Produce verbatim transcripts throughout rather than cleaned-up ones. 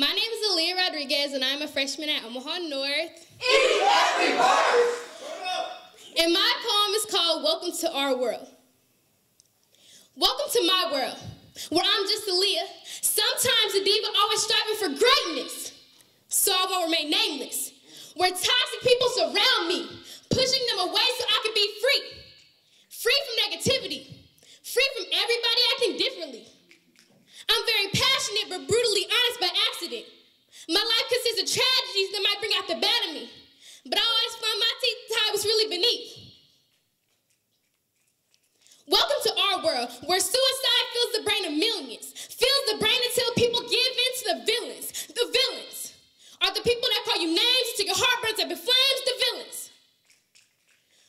My name is Aaliyah Rodriguez, and I'm a freshman at Omaha North. And my poem is called Welcome to Our World. Welcome to my world, where I'm just Aaliyah. Sometimes a diva always striving for greatness, so I won't remain nameless. Where toxic people surround me, pushing them away so I can be free. Free from negativity, free from everybody acting differently. I'm very passionate but brutally honest by accident. My life consists of tragedies that might bring out the bad in me, but I always find my teeth tied was really beneath. Welcome to our world, where suicide fills the brain of millions, fills the brain until people give in to the villains. The villains are the people that call you names until your heart burns up in flames. The villains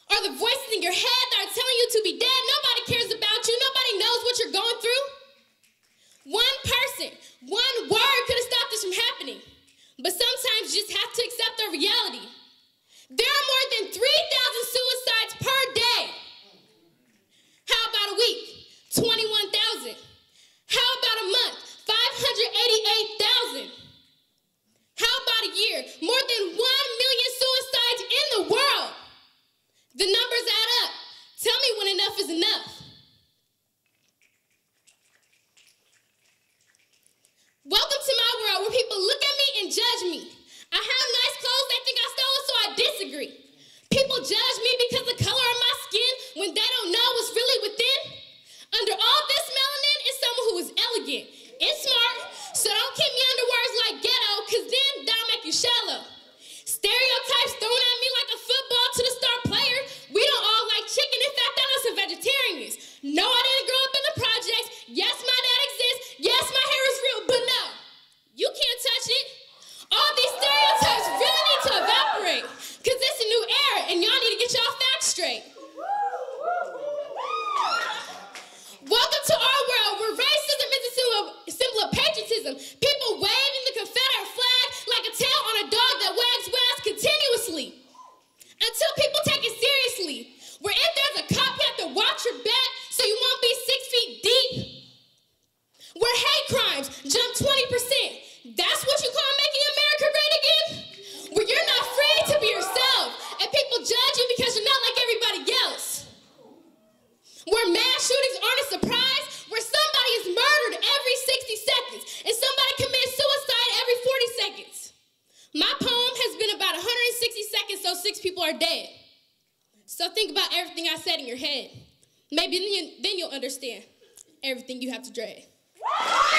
are the voices in your head that are telling you to be dead. Nobody cares about you. Nobody knows what you're going through. One person, one word could have stopped this from happening. But sometimes you just have to accept the reality. There are more than three thousand suicides per day. How about a week? twenty-one thousand. How about a month? five hundred eighty-eight thousand. How about a year? More than one million suicides in the world. The numbers add up. Tell me when enough is enough. Welcome to my world, where people look at me and judge me. I have nice clothes, they think I stole it, so I disagree. People judge me because the color of my skin when they don't know what's really within. Under all this melanin is someone who is elegant and smart, so don't keep me under words like ghetto, because then that'll make you shallow. Stereotypes thrown at me like a football to the star player. We don't all like chicken. In fact, I know some vegetarians. No, I didn't grow up in the projects. Yes, my dad exists. Yes, my hair is real, but no, you can't touch it. All these stereotypes really need to evaporate, because it's a new era, and y'all need to get y'all facts straight. Welcome to our world, where racism is a symbol of, symbol of patriotism. People waving the Confederate flag like a tail on a dog that wags wags continuously until people take it seriously. Where if there's a cop, you have to watch your back so you won't be six feet deep. Where hate crimes jump twenty percent. That's what you call making America great again? Where you're not free to be yourself, and people judge you because you're not like everybody else. Where mass shootings aren't a surprise, where somebody is murdered every sixty seconds, and somebody commits suicide every forty seconds. My poem has been about one hundred sixty seconds, so six people are dead. So think about everything I said in your head. Maybe then, you, then you'll understand everything you have to dread.